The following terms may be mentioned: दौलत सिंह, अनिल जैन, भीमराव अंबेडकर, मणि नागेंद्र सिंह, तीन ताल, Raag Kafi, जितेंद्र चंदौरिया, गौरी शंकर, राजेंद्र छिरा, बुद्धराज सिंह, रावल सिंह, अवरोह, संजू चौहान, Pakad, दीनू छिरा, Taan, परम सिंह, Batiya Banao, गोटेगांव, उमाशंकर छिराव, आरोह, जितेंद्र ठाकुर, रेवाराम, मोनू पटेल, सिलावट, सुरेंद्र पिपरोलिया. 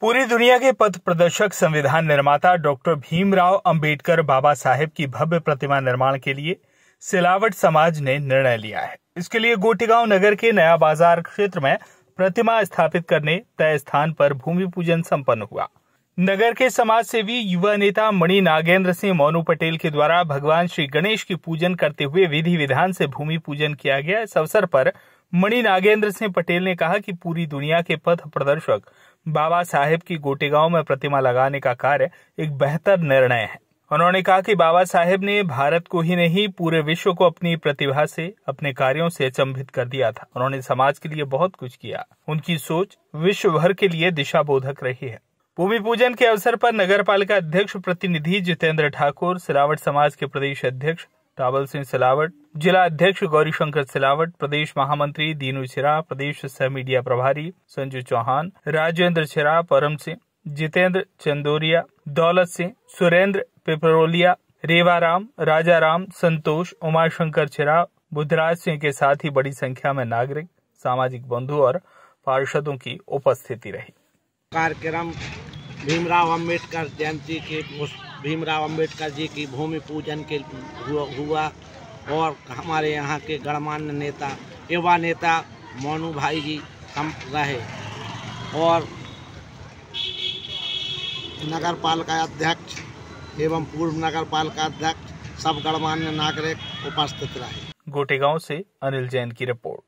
पूरी दुनिया के पथ प्रदर्शक संविधान निर्माता डॉक्टर भीमराव अंबेडकर बाबा साहेब की भव्य प्रतिमा निर्माण के लिए सिलावट समाज ने निर्णय लिया है। इसके लिए गोटेगांव नगर के नया बाजार क्षेत्र में प्रतिमा स्थापित करने तय स्थान पर भूमि पूजन संपन्न हुआ। नगर के समाज सेवी युवा नेता मणि नागेंद्र सिंह मोनू पटेल के द्वारा भगवान श्री गणेश की पूजन करते हुए विधि विधान से भूमि पूजन किया गया। इस अवसर पर मणि नागेंद्र सिंह पटेल ने कहा कि पूरी दुनिया के पथ प्रदर्शक बाबा साहेब की गोटेगांव में प्रतिमा लगाने का कार्य एक बेहतर निर्णय है। उन्होंने कहा कि बाबा साहेब ने भारत को ही नहीं पूरे विश्व को अपनी प्रतिभा से, अपने कार्यों से अचंभित कर दिया था। उन्होंने समाज के लिए बहुत कुछ किया। उनकी सोच विश्व भर के लिए दिशा बोधक रही है। भूमि पूजन के अवसर पर नगर पालिका अध्यक्ष प्रतिनिधि जितेंद्र ठाकुर, सिलावट समाज के प्रदेश अध्यक्ष रावल सिंह सिलावट, जिला अध्यक्ष गौरी शंकर सिलावट, प्रदेश महामंत्री दीनू छिरा, प्रदेश सह मीडिया प्रभारी संजू चौहान, राजेंद्र छिरा, परम सिंह, जितेंद्र चंदौरिया, दौलत सिंह, सुरेंद्र पिपरोलिया, रेवाराम, राजाराम, संतोष, उमाशंकर छिराव, बुद्धराज सिंह के साथ ही बड़ी संख्या में नागरिक, सामाजिक बंधु और पार्षदों की उपस्थिति रही। कार्यक्रम भीमराव अंबेडकर जयंती के भीमराव अंबेडकर जी की भूमि पूजन के हुआ और हमारे यहाँ के गणमान्य नेता युवा नेता मोनू भाई जी हम रहे और नगर पालिका अध्यक्ष एवं पूर्व नगर पालिका अध्यक्ष सब गणमान्य नागरिक उपस्थित रहे। गोटेगांव से अनिल जैन की रिपोर्ट।